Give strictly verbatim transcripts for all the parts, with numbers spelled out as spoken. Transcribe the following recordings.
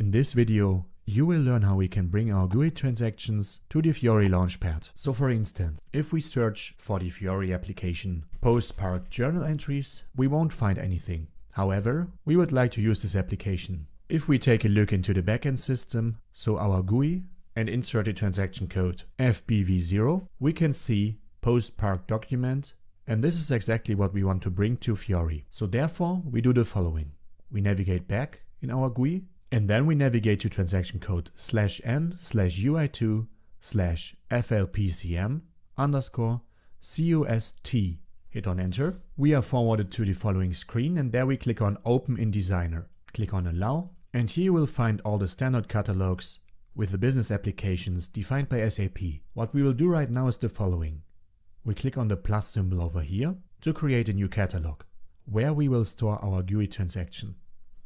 In this video, you will learn how we can bring our G U I transactions to the Fiori Launchpad. So for instance, if we search for the Fiori application post park journal entries, we won't find anything. However, we would like to use this application. If we take a look into the backend system, so our G U I, and insert the transaction code F B V zero, we can see post park document, and this is exactly what we want to bring to Fiori. So therefore, we do the following. We navigate back in our G U I, and then we navigate to transaction code slash n slash U I two slash F L P C M underscore cost. Hit on enter. We are forwarded to the following screen, and there we click on open in Designer. Click on allow, and here you will find all the standard catalogs with the business applications defined by S A P. What we will do right now is the following. We click on the plus symbol over here to create a new catalog, where we will store our G U I transaction.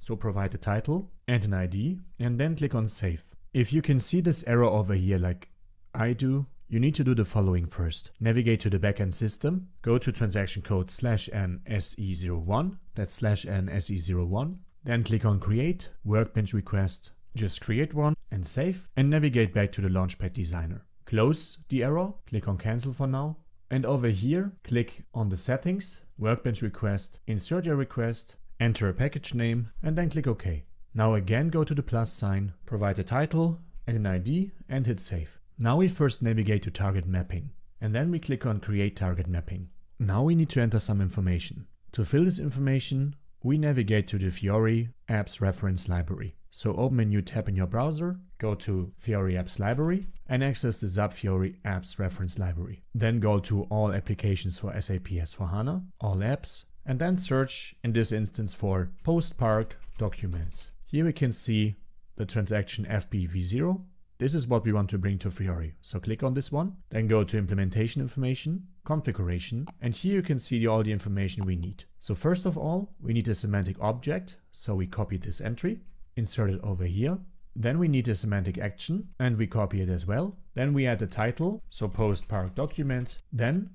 So provide a title and an I D, and then click on save. If you can see this error over here like I do, you need to do the following first. Navigate to the backend system, go to transaction code slash N S E zero one, that's slash N S E zero one, then click on create, workbench request, just create one and save, and navigate back to the Launchpad Designer. Close the error, click on cancel for now, and over here click on the settings, workbench request, insert your request, enter a package name, and then click OK. Now again go to the plus sign, provide a title and an I D, and hit save. Now we first navigate to target mapping, and then we click on create target mapping. Now we need to enter some information. To fill this information, we navigate to the Fiori Apps Reference Library. So open a new tab in your browser, go to Fiori Apps Library, and access the S A P Fiori Apps Reference Library. Then go to all applications for S A P S four HANA, all apps, and then search in this instance for post park documents. Here we can see the transaction F B V zero. This is what we want to bring to Fiori. So click on this one, then go to implementation information, configuration, and here you can see all the information we need. So first of all, we need a semantic object. So we copy this entry, insert it over here. Then we need a semantic action, and we copy it as well. Then we add a title, so post park document. Then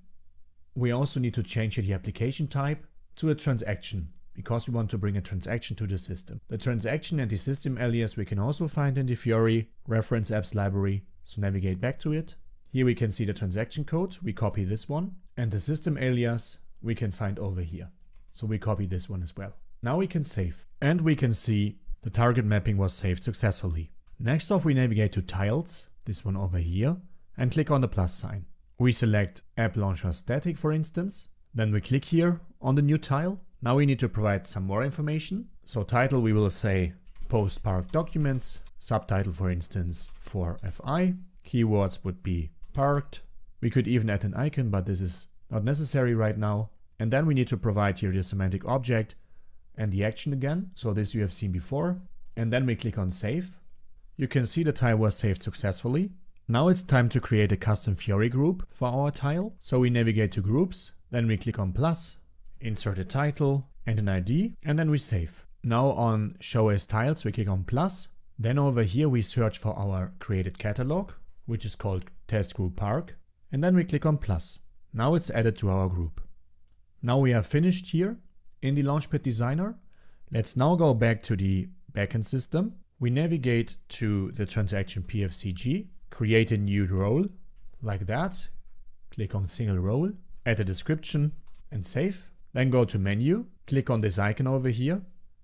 we also need to change the application type to a transaction, because we want to bring a transaction to the system. The transaction and the system alias we can also find in the Fiori Reference Apps Library, so navigate back to it. Here we can see the transaction code, we copy this one, and the system alias we can find over here. So we copy this one as well. Now we can save, and we can see the target mapping was saved successfully. Next off, we navigate to tiles, this one over here, and click on the plus sign. We select App Launcher Static for instance, then we click here on the new tile. Now we need to provide some more information. So title, we will say post park documents, subtitle for instance for F I, keywords would be parked. We could even add an icon, but this is not necessary right now. And then we need to provide here the semantic object and the action again. So this you have seen before. And then we click on save. You can see the tile was saved successfully. Now it's time to create a custom Fiori group for our tile. So we navigate to groups, then we click on plus, insert a title and an I D, and then we save. Now on show as tiles we click on plus, then over here we search for our created catalog, which is called test group park, and then we click on plus. Now it's added to our group. Now we are finished here in the Launchpad Designer. Let's now go back to the backend system. We navigate to the transaction P F C G, create a new role like that, click on single role, add a description and save. Then go to menu, click on this icon over here,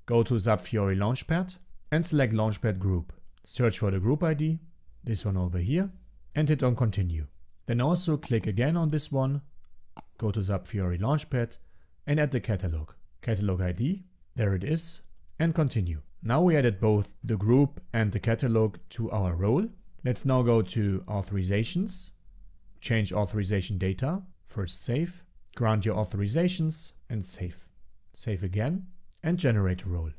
go to S A P Fiori Launchpad and select Launchpad Group. Search for the group I D, this one over here, and hit on continue. Then also click again on this one, go to S A P Fiori Launchpad and add the catalog. Catalog I D, there it is, and continue. Now we added both the group and the catalog to our role. Let's now go to authorizations, change authorization data, first save, grant your authorizations and save. Save again and generate a role.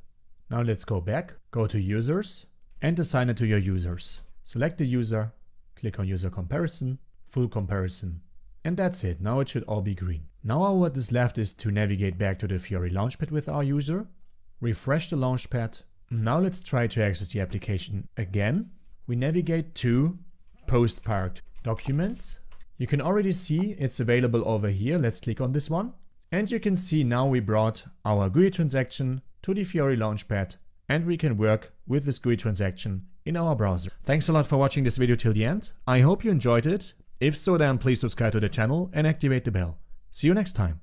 Now let's go back, go to users and assign it to your users. Select the user, click on user comparison, full comparison, and that's it. Now it should all be green. Now what is left is to navigate back to the Fiori Launchpad with our user, refresh the Launchpad. Now let's try to access the application again. We navigate to post parked documents. You can already see it's available over here. Let's click on this one. And you can see now we brought our G U I transaction to the Fiori Launchpad and we can work with this G U I transaction in our browser. Thanks a lot for watching this video till the end. I hope you enjoyed it. If so, then please subscribe to the channel and activate the bell. See you next time.